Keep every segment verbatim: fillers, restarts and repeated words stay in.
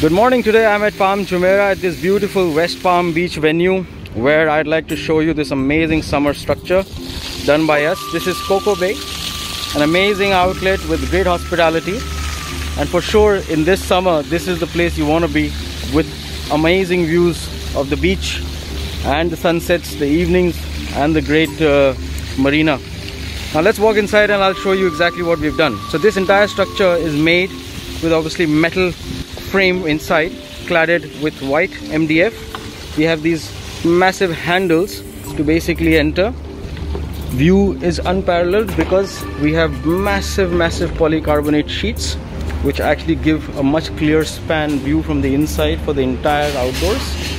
Good morning. Today I'm at Palm Jumeirah at this beautiful West Palm Beach venue, where I'd like to show you this amazing summer structure done by us. This is Coco Bay, an amazing outlet with great hospitality, and for sure in this summer this is the place you want to be, with amazing views of the beach and the sunsets, the evenings, and the great uh, marina. Now let's walk inside and I'll show you exactly what we've done. So this entire structure is made with obviously metal frame inside, cladded with white M D F. We have these massive handles to basically enter. View is unparalleled because we have massive massive polycarbonate sheets, which actually give a much clearer span view from the inside for the entire outdoors.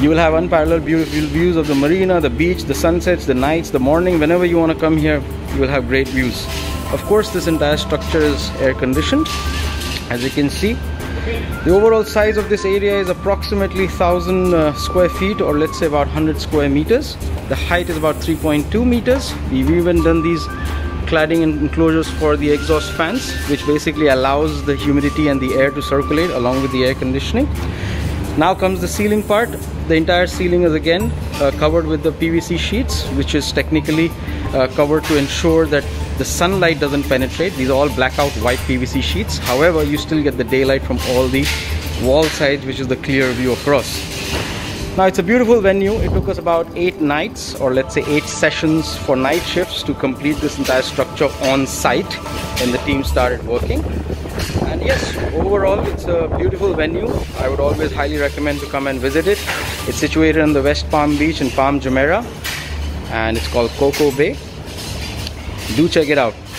You will have unparalleled beautiful views of the marina, the beach, the sunsets, the nights, the morning. Whenever you want to come here, you will have great views. Of course, this entire structure is air conditioned, as you can see. The overall size of this area is approximately one thousand uh, square feet, or let's say about one hundred square meters. The height is about three point two meters. We've even done these cladding and enclosures for the exhaust fans, which basically allows the humidity and the air to circulate along with the air conditioning. Now comes the ceiling part. The entire ceiling is again uh, covered with the P V C sheets, which is technically uh, covered to ensure that the sunlight doesn't penetrate. These are all blackout white P V C sheets. However, you still get the daylight from all the wall sides, which is the clear view across. Now, it's a beautiful venue. It took us about eight nights, or let's say eight sessions for night shifts, to complete this entire structure on site when the team started working. And yes, overall it's a beautiful venue. I would always highly recommend to come and visit it. It's situated on the West Palm Beach in Palm Jumeirah, and it's called Coco Bay. Do check it out.